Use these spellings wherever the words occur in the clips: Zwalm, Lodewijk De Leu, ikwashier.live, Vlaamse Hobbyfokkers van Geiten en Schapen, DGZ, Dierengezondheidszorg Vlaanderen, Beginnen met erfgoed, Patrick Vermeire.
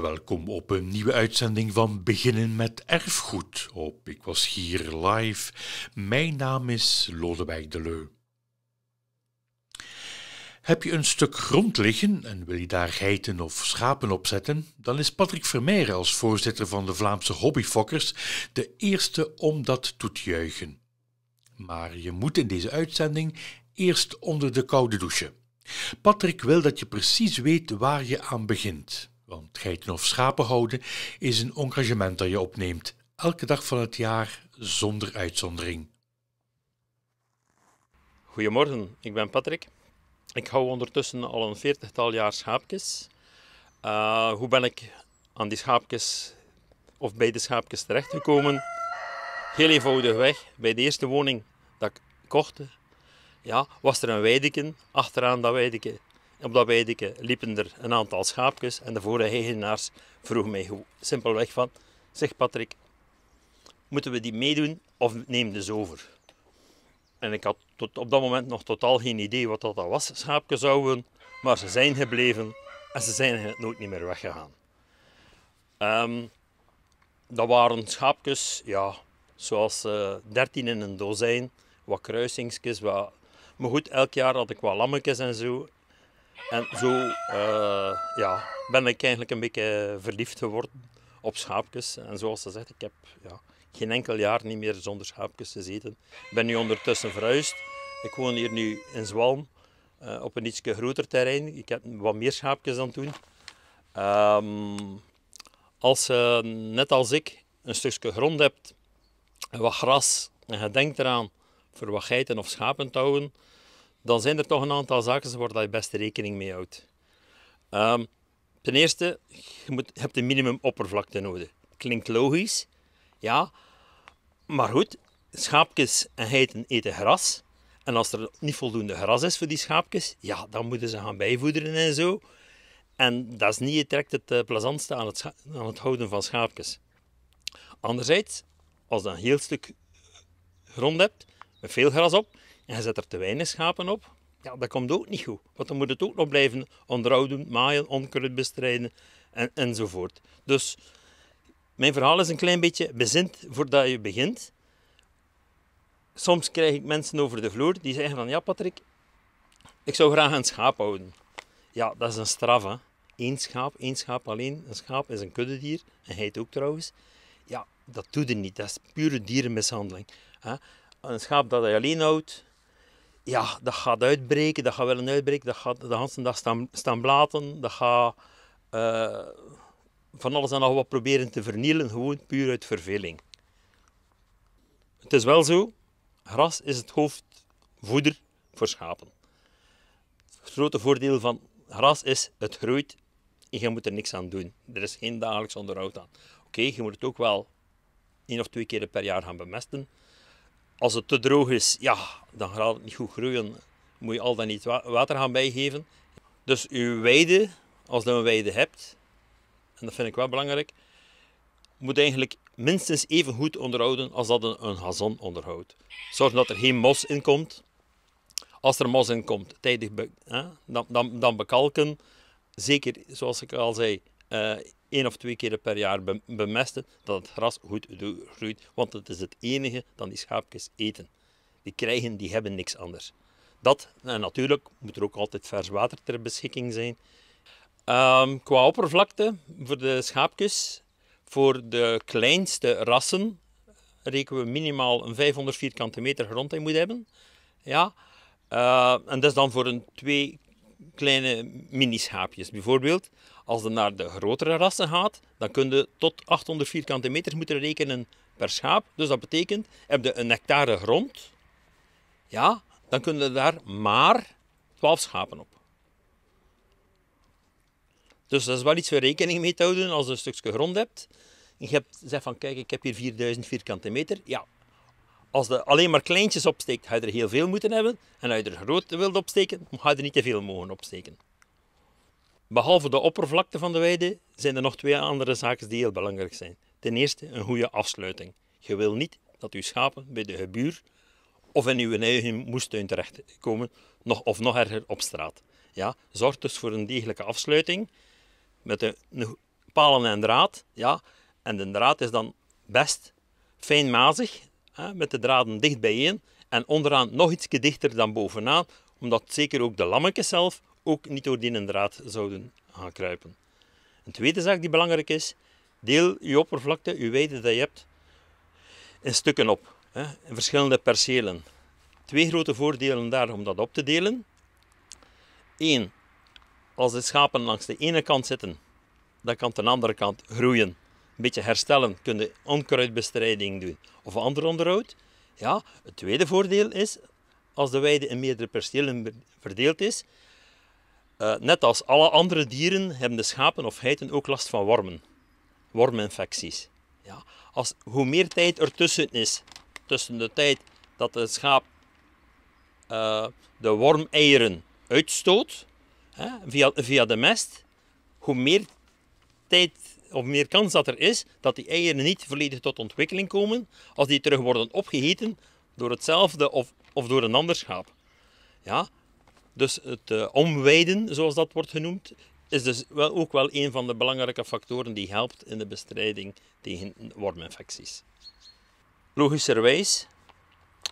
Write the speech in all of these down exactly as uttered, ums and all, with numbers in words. Welkom op een nieuwe uitzending van Beginnen met erfgoed op Ik Was Hier Live. Mijn naam is Lodewijk De Leu. Heb je een stuk grond liggen en wil je daar geiten of schapen op zetten, dan is Patrick Vermeire als voorzitter van de Vlaamse Hobbyfokkers de eerste om dat toe te juichen. Maar je moet in deze uitzending eerst onder de koude douche. Patrick wil dat je precies weet waar je aan begint. Want geiten of schapen houden is een engagement dat je opneemt, elke dag van het jaar zonder uitzondering. Goedemorgen, ik ben Patrick. Ik hou ondertussen al een veertigtal jaar schaapjes. Uh, hoe ben ik aan die schaapjes of bij de schaapjes terechtgekomen? Heel eenvoudig weg. Bij de eerste woning dat ik kocht, ja, was er een weideken. Achteraan dat weideken. Op dat weideken liepen er een aantal schaapjes en de vorige eigenaars vroegen mij simpelweg van: zeg Patrick, moeten we die meedoen of neem dus over? En ik had tot op dat moment nog totaal geen idee wat dat was, schaapjes zouden, maar ze zijn gebleven en ze zijn nooit niet meer weggegaan. Um, dat waren schaapjes, ja, zoals uh, dertien in een dozijn, wat kruisingsjes, wat... maar goed, elk jaar had ik wat lammetjes en zo. En zo uh, ja, ben ik eigenlijk een beetje verliefd geworden op schaapjes. En zoals ze zegt, ik heb ja, geen enkel jaar niet meer zonder schaapjes gezeten. Ik ben nu ondertussen verhuisd. Ik woon hier nu in Zwalm, uh, op een iets groter terrein. Ik heb wat meer schaapjes dan toen. Um, als je, net als ik, een stukje grond hebt, wat gras, en je denkt eraan voor wat geiten of schapen te houden, dan zijn er toch een aantal zaken waar je best rekening mee houdt. Um, ten eerste, je, moet, je hebt een minimum oppervlakte nodig. Klinkt logisch, ja. Maar goed, schaapjes en geiten eten gras. En als er niet voldoende gras is voor die schaapjes, ja, dan moeten ze gaan bijvoederen en zo. En dat is niet direct het uh, plezantste aan het, aan het houden van schaapjes. Anderzijds, als je een heel stuk grond hebt, met veel gras op, en je zet er te weinig schapen op, ja, dat komt ook niet goed. Want dan moet het ook nog blijven onderhouden, maaien, onkruid bestrijden en, enzovoort. Dus mijn verhaal is een klein beetje bezint voordat je begint. Soms krijg ik mensen over de vloer die zeggen van: ja Patrick, ik zou graag een schaap houden. Ja, dat is een straf, hè. Eén schaap, één schaap alleen. Een schaap is een kuddedier, en geit ook trouwens. Ja, dat doet er niet. Dat is pure dierenmishandeling. Hè. Een schaap dat je alleen houdt, ja, dat gaat uitbreken, dat gaat willen uitbreken, dat gaat de hele dag staan, staan blaten, dat gaat uh, van alles en nog wat proberen te vernielen, gewoon puur uit verveling. Het is wel zo, gras is het hoofdvoeder voor schapen. Het grote voordeel van gras is, het groeit en je moet er niks aan doen. Er is geen dagelijks onderhoud aan. Oké, okay, je moet het ook wel één of twee keer per jaar gaan bemesten. Als het te droog is, ja, dan gaat het niet goed groeien. Moet je al dan niet water gaan bijgeven. Dus je weide, als je een weide hebt, en dat vind ik wel belangrijk, moet eigenlijk minstens even goed onderhouden als dat een, een gazon onderhoudt. Zorg dat er geen mos in komt. Als er mos in komt, tijdig be, hè, dan, dan, dan bekalken. Zeker, zoals ik al zei, uh, één of twee keer per jaar bemesten, dat het gras goed groeit. Want het is het enige dat die schaapjes eten. Die krijgen, die hebben niks anders. Dat, en natuurlijk moet er ook altijd vers water ter beschikking zijn. Um, qua oppervlakte voor de schaapjes, voor de kleinste rassen, rekenen we minimaal een vijfhonderd vierkante meter grond in moeten hebben. Ja. Uh, en dat is dan voor een twee kleine mini-schaapjes bijvoorbeeld. Als je naar de grotere rassen gaat, dan kun je tot achthonderd vierkante meter moeten rekenen per schaap. Dus dat betekent, heb je een hectare grond, ja, dan kun je daar maar twaalf schapen op. Dus dat is wel iets voor rekening mee te houden als je een stukje grond hebt. Je hebt, zegt van, kijk, ik heb hier vierduizend vierkante meter. Ja, als je alleen maar kleintjes opsteekt, ga je er heel veel moeten hebben. En als je er grote wilt opsteken, ga je er niet te veel mogen opsteken. Behalve de oppervlakte van de weide zijn er nog twee andere zaken die heel belangrijk zijn. Ten eerste een goede afsluiting. Je wil niet dat je schapen bij de buur of in uw eigen moestuin terechtkomen, nog, of nog erger op straat. Ja, zorg dus voor een degelijke afsluiting met een palen en draad. Ja. En de draad is dan best fijnmazig, hè, met de draden dicht bijeen. En onderaan nog iets dichter dan bovenaan, omdat zeker ook de lammetjes zelf ook niet door die draad zouden gaan kruipen. Een tweede zaak die belangrijk is, deel je oppervlakte, je weide dat je hebt, in stukken op, hè, in verschillende percelen. Twee grote voordelen daar om dat op te delen. Eén, als de schapen langs de ene kant zitten, dan kan de andere kant groeien. Een beetje herstellen, kun je onkruidbestrijding doen of ander onderhoud. Ja, het tweede voordeel is, als de weide in meerdere percelen verdeeld is, uh, net als alle andere dieren hebben de schapen of geiten ook last van wormen. Worminfecties. Ja. Als, hoe meer tijd ertussen is, tussen de tijd dat de schaap uh, de wormeieren uitstoot, hè, via, via de mest, hoe meer tijd of meer kans dat er is dat die eieren niet volledig tot ontwikkeling komen als die terug worden opgegeten door hetzelfde of, of door een ander schaap. Ja? Dus het uh, omweiden, zoals dat wordt genoemd, is dus wel, ook wel een van de belangrijke factoren die helpt in de bestrijding tegen worminfecties. Logischerwijs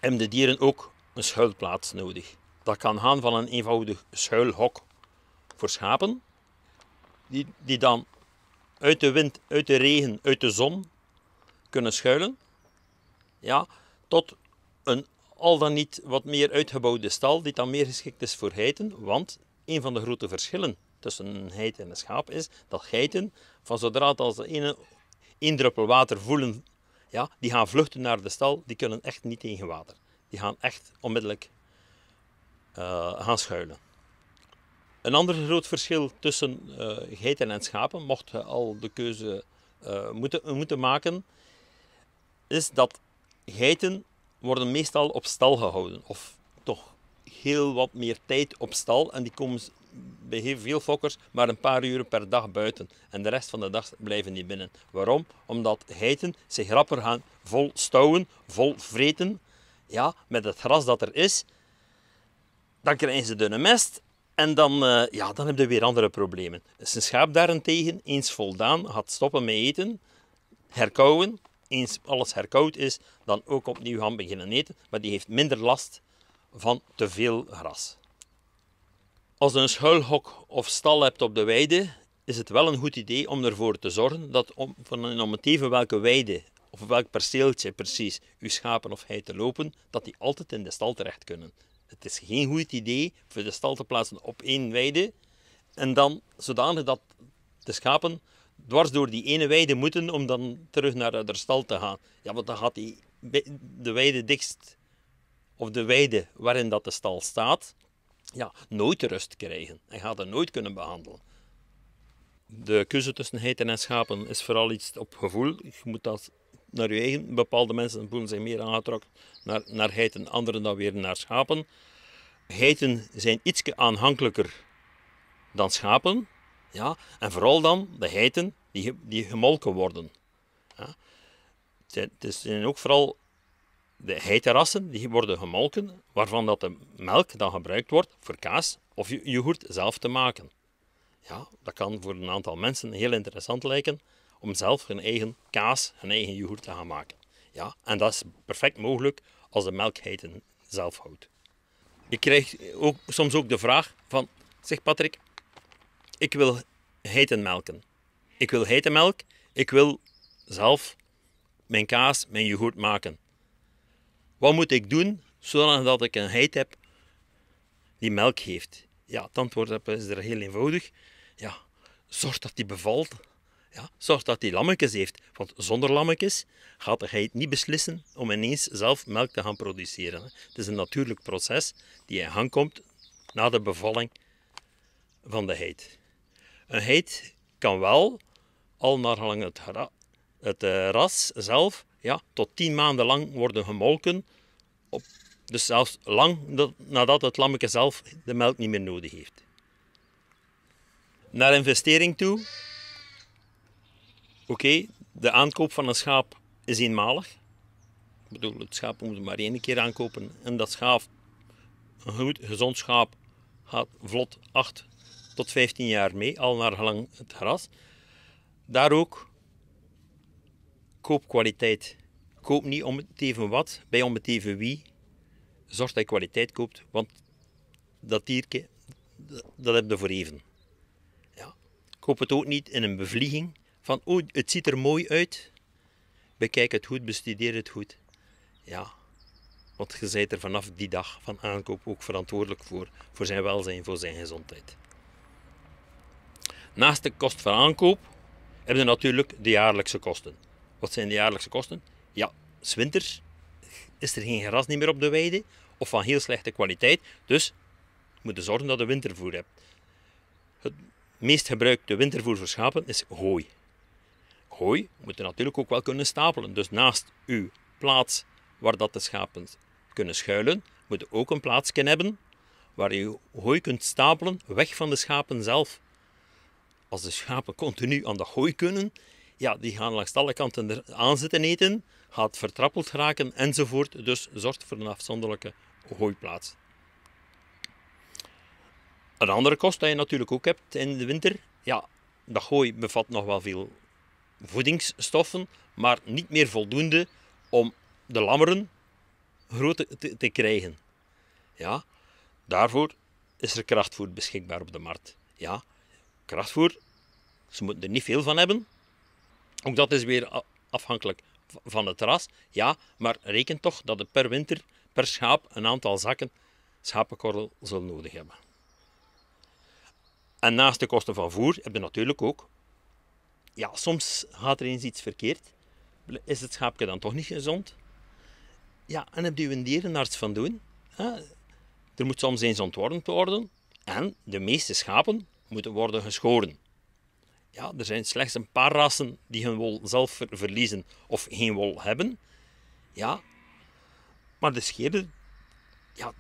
hebben de dieren ook een schuilplaats nodig. Dat kan gaan van een eenvoudig schuilhok voor schapen, die, die dan uit de wind, uit de regen, uit de zon kunnen schuilen, ja, tot een al dan niet wat meer uitgebouwde stal die dan meer geschikt is voor geiten, want een van de grote verschillen tussen een geit en een schaap is dat geiten, van zodra het als een, een druppel water voelen, ja, die gaan vluchten naar de stal, die kunnen echt niet tegen water. Die gaan echt onmiddellijk uh, gaan schuilen. Een ander groot verschil tussen uh, geiten en schapen, mocht je al de keuze uh, moeten, moeten maken, is dat geiten worden meestal op stal gehouden. Of toch heel wat meer tijd op stal. En die komen bij heel veel fokkers maar een paar uren per dag buiten. En de rest van de dag blijven die binnen. Waarom? Omdat geiten zich rapper gaan vol stouwen, vol vreten. Ja, met het gras dat er is. Dan krijgen ze dunne mest. En dan, euh, ja, dan heb je weer andere problemen. Dus een schaap daarentegen, eens voldaan, gaat stoppen met eten, herkauwen. Eens alles herkoud is, dan ook opnieuw gaan beginnen eten. Maar die heeft minder last van te veel gras. Als je een schuilhok of stal hebt op de weide, is het wel een goed idee om ervoor te zorgen dat om, om het even welke weide of welk perceeltje precies je schapen of geiten lopen, dat die altijd in de stal terecht kunnen. Het is geen goed idee voor de stal te plaatsen op één weide en dan zodanig dat de schapen dwars door die ene weide moeten om dan terug naar de stal te gaan. Ja, want dan gaat die, de weide dichtst, of de weide waarin dat de stal staat, ja, nooit rust krijgen en gaat dat nooit kunnen behandelen. De keuze tussen geiten en schapen is vooral iets op gevoel. Je moet dat naar je eigen. Bepaalde mensen voelen zich meer aangetrokken naar, naar geiten, anderen dan weer naar schapen. Geiten zijn iets aanhankelijker dan schapen. Ja, en vooral dan de geiten die, die gemolken worden. Ja. Het zijn ook vooral de geitenrassen die worden gemolken, waarvan dat de melk dan gebruikt wordt voor kaas of yoghurt zelf te maken. Ja, dat kan voor een aantal mensen heel interessant lijken om zelf hun eigen kaas, hun eigen yoghurt te gaan maken. Ja, en dat is perfect mogelijk als de melkgeiten zelf houdt. Ik krijg ook, soms ook de vraag van, zeg Patrick, ik wil geiten melken. Ik wil geitenmelk, ik wil zelf mijn kaas, mijn yoghurt maken. Wat moet ik doen, zodat ik een geit heb die melk geeft? Ja, het antwoord is er heel eenvoudig. Ja, zorg dat die bevalt. Ja, zorg dat die lammetjes heeft. Want zonder lammetjes gaat de geit niet beslissen om ineens zelf melk te gaan produceren. Het is een natuurlijk proces die in gang komt na de bevalling van de geit. Een geit kan wel, al naar lang het, het uh, ras zelf, ja, tot tien maanden lang worden gemolken. Op, dus zelfs lang dat, nadat het lammetje zelf de melk niet meer nodig heeft. Naar investering toe. Oké, okay, de aankoop van een schaap is eenmalig. Ik bedoel, het schaap moet maar één keer aankopen. En dat schaap, een goed, gezond schaap, gaat vlot acht tot vijftien jaar mee, al naar gelang het gras. Daar ook, koop kwaliteit. Koop niet om het even wat, bij om het even wie. Zorg dat je kwaliteit koopt, want dat dierke, dat heb je voor even. Ja. Koop het ook niet in een bevlieging van, oh, het ziet er mooi uit. Bekijk het goed, bestudeer het goed. Ja, want je bent er vanaf die dag van aankoop ook verantwoordelijk voor, voor zijn welzijn, voor zijn gezondheid. Naast de kost van aankoop heb je natuurlijk de jaarlijkse kosten. Wat zijn de jaarlijkse kosten? Ja, 's winters is er geen gras niet meer op de weide of van heel slechte kwaliteit, dus moet je zorgen dat je wintervoer hebt. Het meest gebruikte wintervoer voor schapen is hooi. Hooi moet je natuurlijk ook wel kunnen stapelen, dus naast uw plaats waar dat de schapen kunnen schuilen, moet je ook een plaatsje hebben waar je hooi kunt stapelen, weg van de schapen zelf. Als de schapen continu aan de hooi kunnen, ja, die gaan langs alle kanten er aan zitten eten, gaat vertrappeld raken enzovoort, dus zorgt voor een afzonderlijke hooiplaats. Een andere kost die je natuurlijk ook hebt in de winter, ja, de hooi bevat nog wel veel voedingsstoffen, maar niet meer voldoende om de lammeren groot te, te krijgen. Ja, daarvoor is er krachtvoer beschikbaar op de markt. Ja, krachtvoer, ze moeten er niet veel van hebben. Ook dat is weer afhankelijk van het ras. Ja, maar reken toch dat je per winter, per schaap, een aantal zakken schapenkorrel zult nodig hebben. En naast de kosten van voer heb je natuurlijk ook... Ja, soms gaat er eens iets verkeerd. Is het schaapje dan toch niet gezond? Ja, en heb je een dierenarts van doen. Er moet soms eens ontwormd worden. En de meeste schapen moeten worden geschoren. Ja, er zijn slechts een paar rassen die hun wol zelf ver verliezen of geen wol hebben. Ja, maar de scheerder, ja,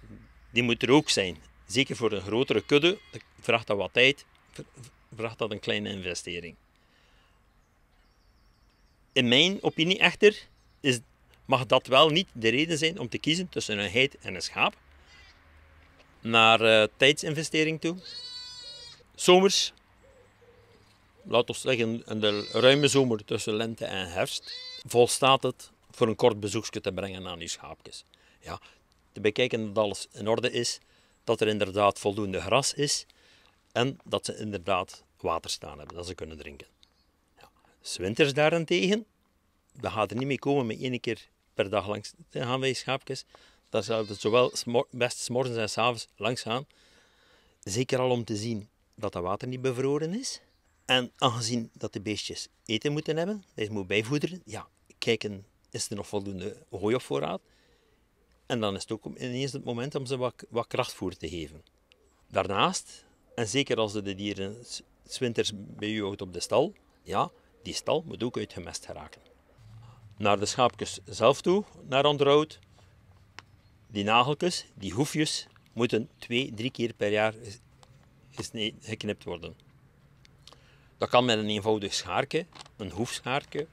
die moet er ook zijn. Zeker voor een grotere kudde vraagt dat wat tijd, vraagt dat een kleine investering. In mijn opinie echter is, mag dat wel niet de reden zijn om te kiezen tussen een geit en een schaap. Naar uh, tijdsinvestering toe. Zomers, laten we zeggen in de ruime zomer tussen lente en herfst, volstaat het voor een kort bezoekje te brengen aan uw schaapjes. Ja, te bekijken dat alles in orde is, dat er inderdaad voldoende gras is en dat ze inderdaad water staan hebben, dat ze kunnen drinken. Ja. 'S Winters daarentegen, we gaan er niet mee komen met één keer per dag langs te gaan bij schaapjes. Daar zal het zowel best 's morgens en 's avonds langs gaan. Zeker al om te zien dat dat water niet bevroren is. En aangezien dat de beestjes eten moeten hebben, deze moet bijvoederen, ja, kijken, is er nog voldoende hooi op voorraad? En dan is het ook ineens het moment om ze wat, wat krachtvoer te geven. Daarnaast, en zeker als de dieren 's winters bij u houdt op de stal, ja, die stal moet ook uitgemest geraken. Naar de schaapjes zelf toe, naar onderhoud, die nageltjes, die hoefjes, moeten twee, drie keer per jaar geknipt worden. Dat kan met een eenvoudig schaartje, een hoefschaartje,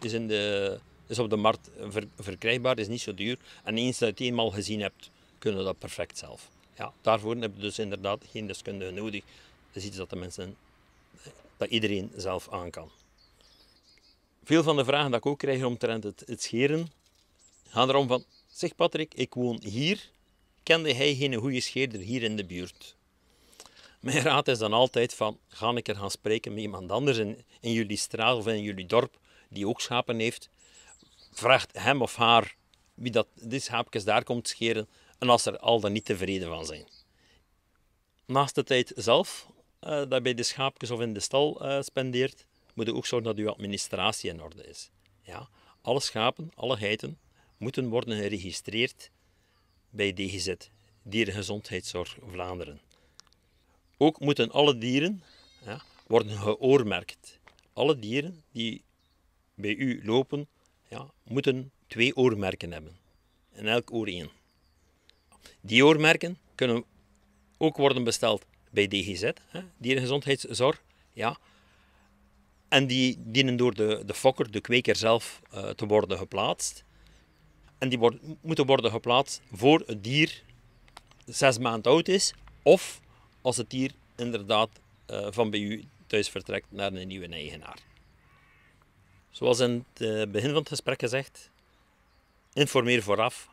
is, in de, is op de markt ver, verkrijgbaar, is niet zo duur. En eens dat je het eenmaal gezien hebt, kunnen dat perfect zelf. Ja, daarvoor heb je dus inderdaad geen deskundige nodig. Dat is iets dat de mensen, dat iedereen zelf aan kan. Veel van de vragen die ik ook krijg omtrent het, het scheren, gaan erom van, zeg Patrick, ik woon hier, kende jij geen goede scheerder hier in de buurt? Mijn raad is dan altijd van, ga ik er gaan spreken met iemand anders in, in jullie straat of in jullie dorp die ook schapen heeft. Vraag hem of haar wie dat, die schaapjes daar komt scheren en als er al dan niet tevreden van zijn. Naast de tijd zelf, uh, dat je bij de schaapjes of in de stal uh, spendeert, moet je ook zorgen dat je administratie in orde is. Ja? Alle schapen, alle geiten moeten worden geregistreerd bij D G Z, Dierengezondheidszorg Vlaanderen. Ook moeten alle dieren ja, worden geoormerkt. Alle dieren die bij u lopen, ja, moeten twee oormerken hebben. En elk oor één. Die oormerken kunnen ook worden besteld bij D G Z, hè, Dierengezondheidszorg. Ja. En die dienen door de, de fokker, de kweker zelf, uh, te worden geplaatst. En die worden, moeten worden geplaatst voor het dier zes maanden oud is, of... als het dier inderdaad uh, van bij u thuis vertrekt naar een nieuwe eigenaar. Zoals in het begin van het gesprek gezegd, informeer vooraf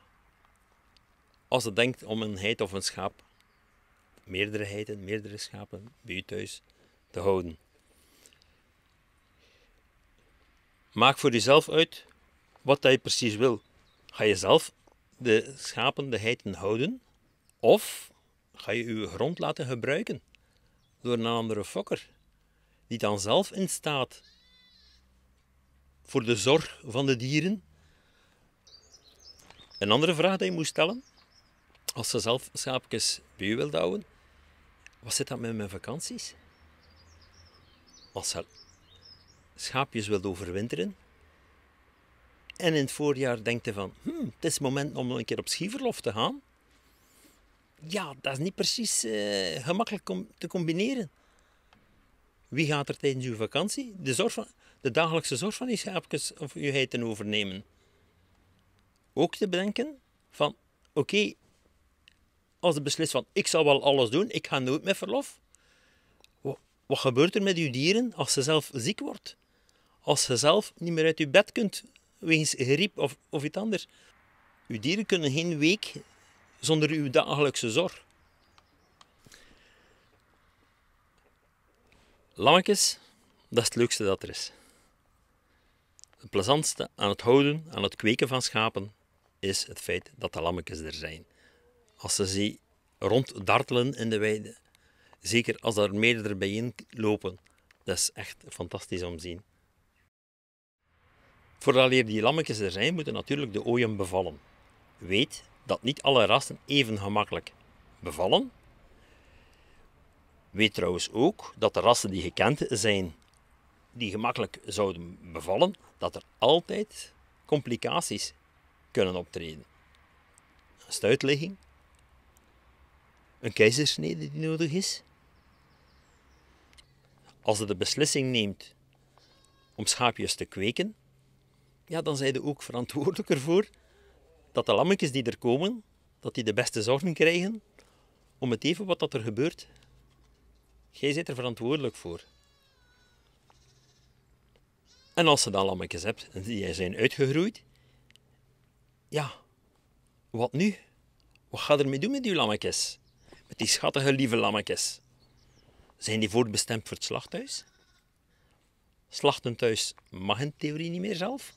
als je denkt om een geit of een schaap, meerdere geiten, meerdere schapen bij je thuis te houden. Maak voor jezelf uit wat je precies wil. Ga je zelf de schapen, de geiten houden of ga je je grond laten gebruiken door een andere fokker die dan zelf in staat voor de zorg van de dieren? Een andere vraag die je moet stellen, als je zelf schaapjes bij je wilt houden, wat zit dat met mijn vakanties? Als je schaapjes wilt overwinteren en in het voorjaar denkt je van, hmm, het is het moment om een keer op skiverlof te gaan. Ja, dat is niet precies uh, gemakkelijk om te combineren. Wie gaat er tijdens uw vakantie de, zorg van, de dagelijkse zorg van die schaapjes of uw geiten overnemen? Ook te bedenken van, oké, okay, als je beslist van, ik zal wel alles doen, ik ga nooit met verlof. Wat, wat gebeurt er met uw dieren als ze zelf ziek wordt? Als ze zelf niet meer uit uw bed kunt, wegens griep of, of iets anders. Uw dieren kunnen geen week zonder uw dagelijkse zorg. Lammetjes, dat is het leukste dat er is. Het plezantste aan het houden, aan het kweken van schapen, is het feit dat de lammetjes er zijn. Als ze ze ronddartelen in de weide, zeker als er meerdere bijeen lopen, dat is echt fantastisch om te zien. Voordat die lammetjes er zijn, moeten natuurlijk de ooien bevallen. Weet dat niet alle rassen even gemakkelijk bevallen. Weet trouwens ook dat de rassen die gekend zijn, die gemakkelijk zouden bevallen, dat er altijd complicaties kunnen optreden. Een stuitligging, een keizersnede die nodig is. Als je de beslissing neemt om schaapjes te kweken, ja, dan zijn ze ook verantwoordelijk ervoor dat de lammetjes die er komen, dat die de beste zorgen krijgen om het even wat dat er gebeurt. Jij bent er verantwoordelijk voor. En als je dan lammetjes hebt die zijn uitgegroeid, ja, wat nu? Wat ga je ermee doen met die lammetjes? Met die schattige, lieve lammetjes. Zijn die voorbestemd voor het slachthuis? Slachten thuis mag in theorie niet meer zelf.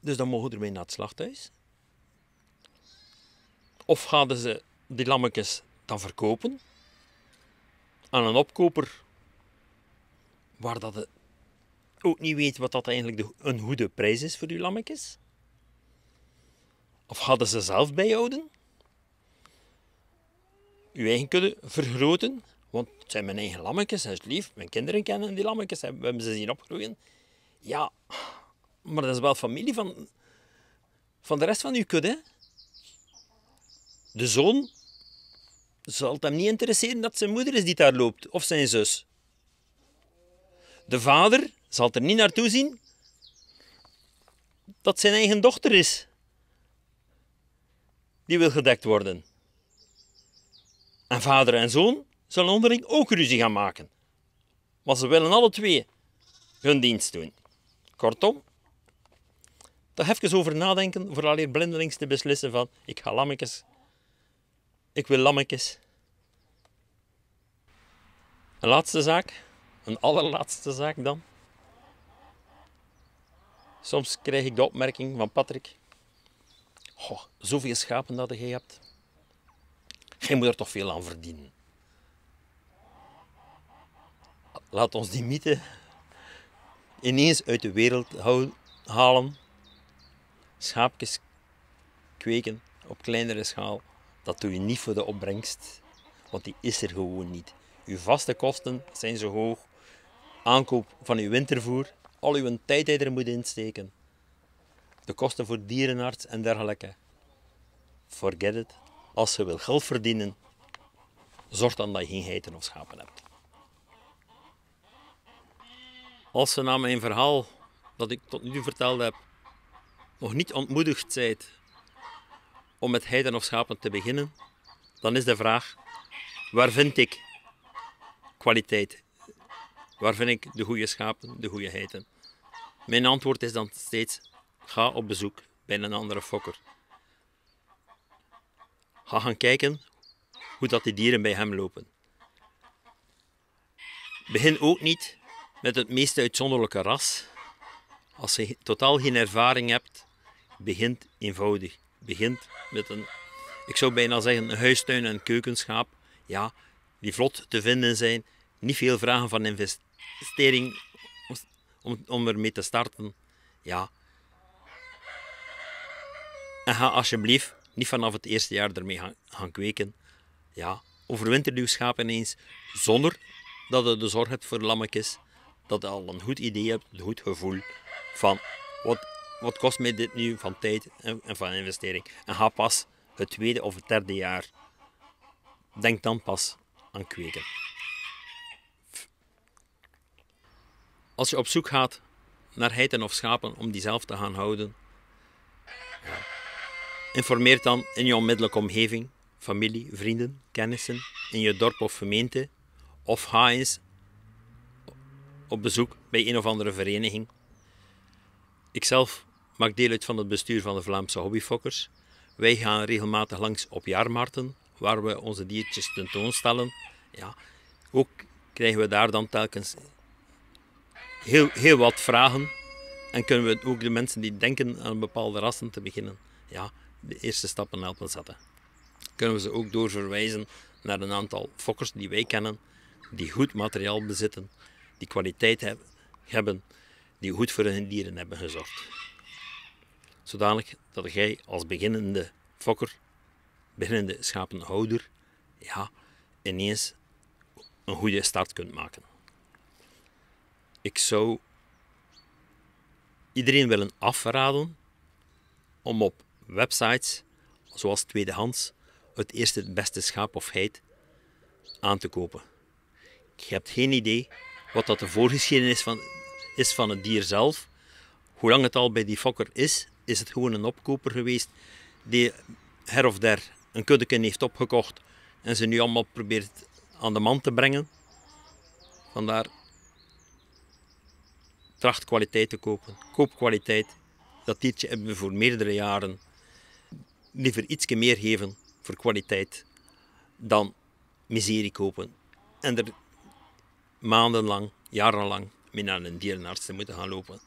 Dus dan mogen we ermee naar het slachthuis. Of gaan ze die lammetjes dan verkopen aan een opkoper waar dat je ook niet weet wat dat eigenlijk een goede prijs is voor die lammetjes? Of gaan ze zelf bijhouden? Uw eigen kudde vergroten, want het zijn mijn eigen lammetjes, dat is lief. Mijn kinderen kennen die lammetjes, we hebben ze zien opgroeien. Ja, maar dat is wel familie van, van de rest van uw kudde. Hè? De zoon zal het hem niet interesseren dat zijn moeder is die daar loopt, of zijn zus. De vader zal er niet naartoe zien dat zijn eigen dochter is. Die wil gedekt worden. En vader en zoon zullen onderling ook ruzie gaan maken. Want ze willen alle twee hun dienst doen. Kortom, toch even over nadenken vooral hier blindelings te beslissen van ik ga lammetjes, ik wil lammetjes. Een laatste zaak, een allerlaatste zaak dan. Soms krijg ik de opmerking van Patrick. Goh, zoveel schapen dat jij hebt. Jij moet er toch veel aan verdienen. Laat ons die mythe ineens uit de wereld halen. Schaapjes kweken op kleinere schaal, dat doe je niet voor de opbrengst, want die is er gewoon niet. Uw vaste kosten zijn zo hoog, aankoop van uw wintervoer, al uw tijd die er moet insteken, de kosten voor dierenarts en dergelijke. Forget it, als je wil geld verdienen, zorg dan dat je geen geiten of schapen hebt. Als je na mijn verhaal dat ik tot nu toe verteld heb, nog niet ontmoedigd zijt om met heiden of schapen te beginnen, dan is de vraag, waar vind ik kwaliteit Waar vind ik de goede schapen, de goede geiten? Mijn antwoord is dan steeds, ga op bezoek bij een andere fokker. Ga gaan kijken hoe dat die dieren bij hem lopen. Begin ook niet met het meest uitzonderlijke ras. Als je totaal geen ervaring hebt, begint eenvoudig. Begint met een, ik zou bijna zeggen, een huistuin- en keukenschaap. Ja, die vlot te vinden zijn. Niet veel vragen van investering om, om ermee te starten. Ja. En ga alsjeblieft niet vanaf het eerste jaar ermee gaan, gaan kweken. Ja, overwinter uw schapen eens zonder dat je de zorg hebt voor lammetjes. Dat je al een goed idee hebt, een goed gevoel van wat, wat kost mij dit nu van tijd en, en van investering. En ga pas het tweede of het derde jaar. Denk dan pas aan kweken. Als je op zoek gaat naar geiten of schapen om die zelf te gaan houden, ja, informeer dan in je onmiddellijke omgeving, familie, vrienden, kennissen, in je dorp of gemeente, of ga eens op bezoek bij een of andere vereniging. Ikzelf maak deel uit van het bestuur van de Vlaamse Hobbyfokkers. Wij gaan regelmatig langs op jaarmarkten, waar we onze diertjes tentoonstellen. Ja, ook krijgen we daar dan telkens heel, heel wat vragen en kunnen we ook de mensen die denken aan bepaalde rassen te beginnen, ja, de eerste stappen helpen zetten. Kunnen we ze ook doorverwijzen naar een aantal fokkers die wij kennen, die goed materiaal bezitten, die kwaliteit hebben, die goed voor hun dieren hebben gezorgd. Zodanig dat jij als beginnende fokker, beginnende schapenhouder, ja, ineens een goede start kunt maken. Ik zou iedereen willen afraden om op websites, zoals tweedehands, het eerste het beste schaap of geit aan te kopen. Je hebt geen idee wat dat de voorgeschiedenis van, is van het dier zelf. Hoe lang het al bij die fokker is, is het gewoon een opkoper geweest die her of der een kuddeken heeft opgekocht en ze nu allemaal probeert aan de man te brengen. Vandaar tracht kwaliteit te kopen. Koop kwaliteit. Dat diertje hebben we voor meerdere jaren. Liever ietsje meer geven voor kwaliteit dan miserie kopen. En er maandenlang, jarenlang mee naar een dierenarts te moeten gaan lopen.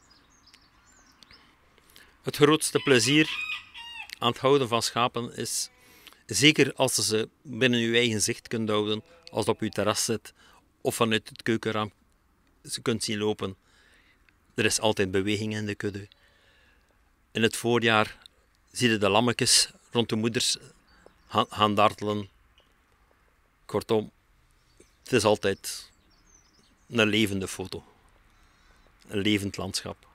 Het grootste plezier aan het houden van schapen is, zeker als ze ze binnen uw eigen zicht kunt houden, als het op uw terras zit of vanuit het keukenraam ze kunt zien lopen. Er is altijd beweging in de kudde. In het voorjaar zie je de lammetjes rond de moeders gaan dartelen. Kortom, het is altijd een levende foto. Een levend landschap.